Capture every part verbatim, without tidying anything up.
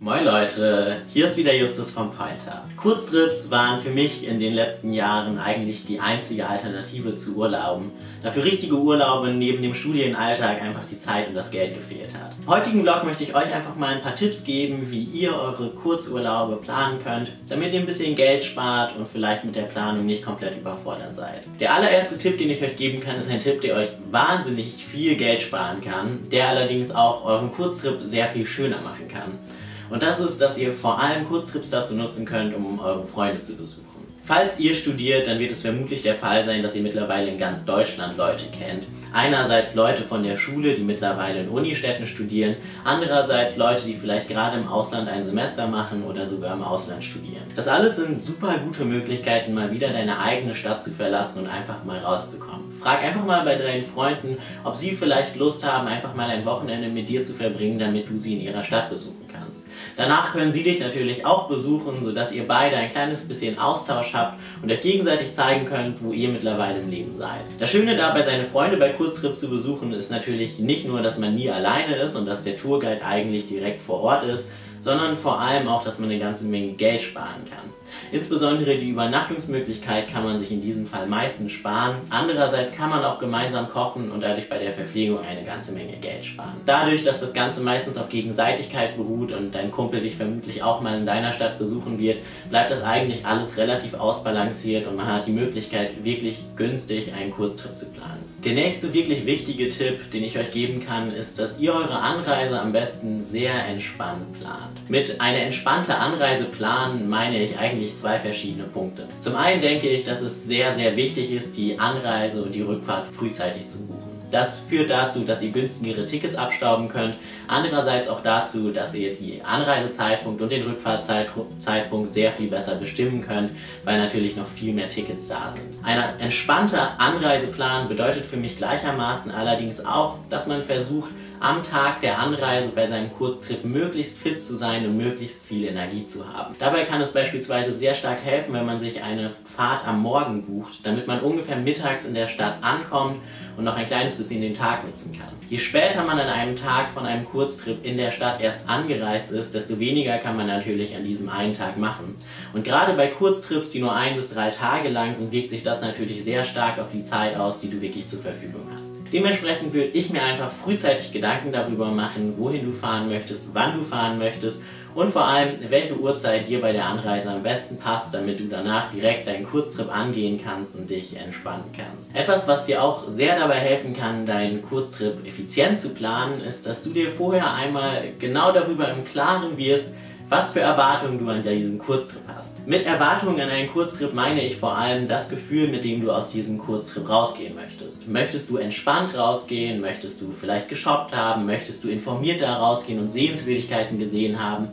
Moin Leute, hier ist wieder Justus von Pointer. Kurztrips waren für mich in den letzten Jahren eigentlich die einzige Alternative zu Urlauben, da für richtige Urlaube neben dem Studienalltag einfach die Zeit und das Geld gefehlt hat. Im heutigen Vlog möchte ich euch einfach mal ein paar Tipps geben, wie ihr eure Kurzurlaube planen könnt, damit ihr ein bisschen Geld spart und vielleicht mit der Planung nicht komplett überfordert seid. Der allererste Tipp, den ich euch geben kann, ist ein Tipp, der euch wahnsinnig viel Geld sparen kann, der allerdings auch euren Kurztrip sehr viel schöner machen kann. Und das ist, dass ihr vor allem Kurztrips dazu nutzen könnt, um eure Freunde zu besuchen. Falls ihr studiert, dann wird es vermutlich der Fall sein, dass ihr mittlerweile in ganz Deutschland Leute kennt. Einerseits Leute von der Schule, die mittlerweile in Unistädten studieren, andererseits Leute, die vielleicht gerade im Ausland ein Semester machen oder sogar im Ausland studieren. Das alles sind super gute Möglichkeiten, mal wieder deine eigene Stadt zu verlassen und einfach mal rauszukommen. Frag einfach mal bei deinen Freunden, ob sie vielleicht Lust haben, einfach mal ein Wochenende mit dir zu verbringen, damit du sie in ihrer Stadt besuchen kannst. Danach können sie dich natürlich auch besuchen, sodass ihr beide ein kleines bisschen Austausch habt und euch gegenseitig zeigen könnt, wo ihr mittlerweile im Leben seid. Das Schöne dabei, seine Freunde bei Kurztrips zu besuchen, ist natürlich nicht nur, dass man nie alleine ist und dass der Tourguide eigentlich direkt vor Ort ist, sondern vor allem auch, dass man eine ganze Menge Geld sparen kann. Insbesondere die Übernachtungsmöglichkeit kann man sich in diesem Fall meistens sparen. Andererseits kann man auch gemeinsam kochen und dadurch bei der Verpflegung eine ganze Menge Geld sparen. Dadurch, dass das Ganze meistens auf Gegenseitigkeit beruht und dein Kumpel dich vermutlich auch mal in deiner Stadt besuchen wird, bleibt das eigentlich alles relativ ausbalanciert und man hat die Möglichkeit, wirklich günstig einen Kurztrip zu planen. Der nächste wirklich wichtige Tipp, den ich euch geben kann, ist, dass ihr eure Anreise am besten sehr entspannt plant. Mit einer entspannten Anreise planen meine ich eigentlich zwei verschiedene Punkte. Zum einen denke ich, dass es sehr, sehr wichtig ist, die Anreise und die Rückfahrt frühzeitig zu buchen. Das führt dazu, dass ihr günstigere Tickets abstauben könnt, andererseits auch dazu, dass ihr die Anreisezeitpunkt und den Rückfahrtzeitpunkt sehr viel besser bestimmen könnt, weil natürlich noch viel mehr Tickets da sind. Ein entspannter Anreiseplan bedeutet für mich gleichermaßen allerdings auch, dass man versucht, am Tag der Anreise bei seinem Kurztrip möglichst fit zu sein und möglichst viel Energie zu haben. Dabei kann es beispielsweise sehr stark helfen, wenn man sich eine Fahrt am Morgen bucht, damit man ungefähr mittags in der Stadt ankommt und noch ein kleines bisschen den Tag nutzen kann. Je später man an einem Tag von einem Kurztrip in der Stadt erst angereist ist, desto weniger kann man natürlich an diesem einen Tag machen. Und gerade bei Kurztrips, die nur ein bis drei Tage lang sind, wirkt sich das natürlich sehr stark auf die Zeit aus, die du wirklich zur Verfügung hast. Dementsprechend würde ich mir einfach frühzeitig Gedanken darüber machen, wohin du fahren möchtest, wann du fahren möchtest und vor allem, welche Uhrzeit dir bei der Anreise am besten passt, damit du danach direkt deinen Kurztrip angehen kannst und dich entspannen kannst. Etwas, was dir auch sehr dabei helfen kann, deinen Kurztrip effizient zu planen, ist, dass du dir vorher einmal genau darüber im Klaren wirst, was für Erwartungen du an diesem Kurztrip hast. Mit Erwartungen an einen Kurztrip meine ich vor allem das Gefühl, mit dem du aus diesem Kurztrip rausgehen möchtest. Möchtest du entspannt rausgehen? Möchtest du vielleicht geshoppt haben? Möchtest du informierter rausgehen und Sehenswürdigkeiten gesehen haben?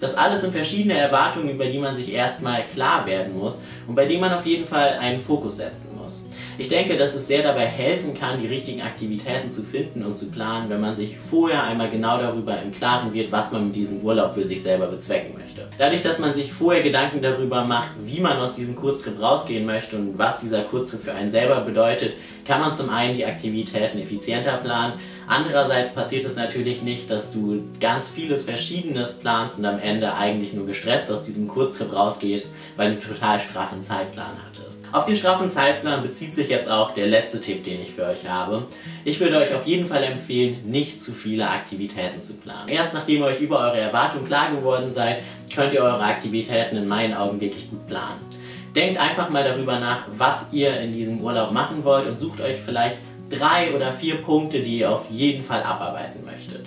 Das alles sind verschiedene Erwartungen, über die man sich erstmal klar werden muss und bei denen man auf jeden Fall einen Fokus setzen muss. Ich denke, dass es sehr dabei helfen kann, die richtigen Aktivitäten zu finden und zu planen, wenn man sich vorher einmal genau darüber im Klaren wird, was man mit diesem Urlaub für sich selber bezwecken möchte. Dadurch, dass man sich vorher Gedanken darüber macht, wie man aus diesem Kurztrip rausgehen möchte und was dieser Kurztrip für einen selber bedeutet, kann man zum einen die Aktivitäten effizienter planen. Andererseits passiert es natürlich nicht, dass du ganz vieles Verschiedenes planst und am Ende eigentlich nur gestresst aus diesem Kurztrip rausgehst, weil du einen total straffen Zeitplan hattest. Auf den straffen Zeitplan bezieht sich jetzt auch der letzte Tipp, den ich für euch habe. Ich würde euch auf jeden Fall empfehlen, nicht zu viele Aktivitäten zu planen. Erst nachdem ihr euch über eure Erwartungen klar geworden seid, könnt ihr eure Aktivitäten in meinen Augen wirklich gut planen. Denkt einfach mal darüber nach, was ihr in diesem Urlaub machen wollt und sucht euch vielleicht drei oder vier Punkte, die ihr auf jeden Fall abarbeiten möchtet.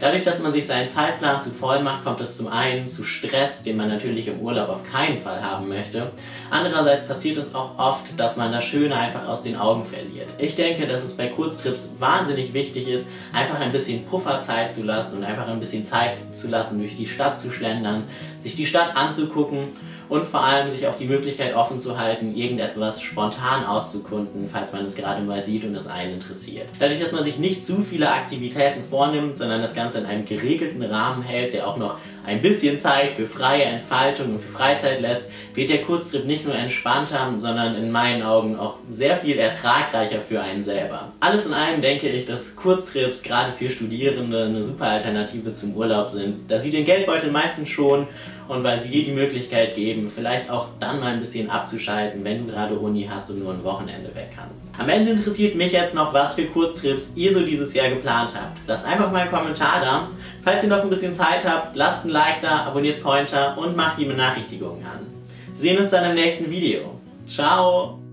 Dadurch, dass man sich seinen Zeitplan zu voll macht, kommt es zum einen zu Stress, den man natürlich im Urlaub auf keinen Fall haben möchte. Andererseits passiert es auch oft, dass man das Schöne einfach aus den Augen verliert. Ich denke, dass es bei Kurztrips wahnsinnig wichtig ist, einfach ein bisschen Pufferzeit zu lassen und einfach ein bisschen Zeit zu lassen, durch die Stadt zu schlendern, sich die Stadt anzugucken und vor allem sich auch die Möglichkeit offen zu halten, irgendetwas spontan auszukunden, falls man es gerade mal sieht und es einen interessiert. Dadurch, dass man sich nicht zu viele Aktivitäten vornimmt, sondern das Ganze in einem geregelten Rahmen hält, der auch noch ein bisschen Zeit für freie Entfaltung und für Freizeit lässt, wird der Kurztrip nicht nur entspannter, sondern in meinen Augen auch sehr viel ertragreicher für einen selber. Alles in allem denke ich, dass Kurztrips gerade für Studierende eine super Alternative zum Urlaub sind, da sie den Geldbeutel meistens schonen und weil sie dir die Möglichkeit geben, vielleicht auch dann mal ein bisschen abzuschalten, wenn du gerade Uni hast und nur ein Wochenende weg kannst. Am Ende interessiert mich jetzt noch, was für Kurztrips ihr so dieses Jahr geplant habt. Lasst einfach mal einen Kommentar da. Falls ihr noch ein bisschen Zeit habt, lasst ein Like da, abonniert Pointer und macht die Benachrichtigungen an. Wir sehen uns dann im nächsten Video. Ciao!